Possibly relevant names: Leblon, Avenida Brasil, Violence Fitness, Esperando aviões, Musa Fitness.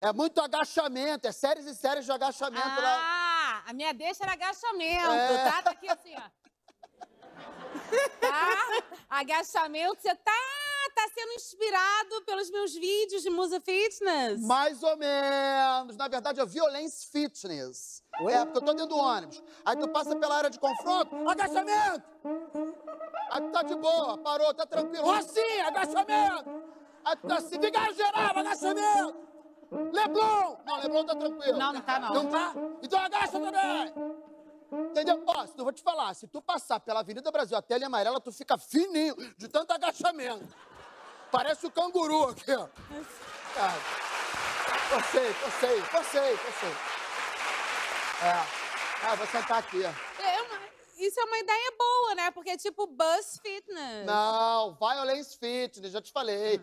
É muito agachamento, é séries e séries de agachamento lá. Ah, a minha deixa era agachamento, tá? Tá aqui assim, ó. Tá? Agachamento, você tá sendo inspirado pelos meus vídeos de Musa Fitness? Mais ou menos. Na verdade, é Violence Fitness. Oi? É, porque eu tô dentro do ônibus. Aí tu passa pela área de confronto, agachamento! Aí tu tá de boa, parou, tá tranquilo. Assim, agachamento! Aí tu tá assim, fica geral, agachamento! Leblon! Não, Leblon tá tranquilo. Não, não tá, não. Não tá? Então agacha também! Entendeu? Ó, eu vou te falar, se tu passar pela Avenida Brasil até a linha amarela, tu fica fininho de tanto agachamento. Parece o canguru aqui, ó. Forcei. Ah, vou sentar aqui, ó. Isso é uma ideia boa, né? Porque é tipo Buzz Fitness. Não, Violence Fitness, já te falei.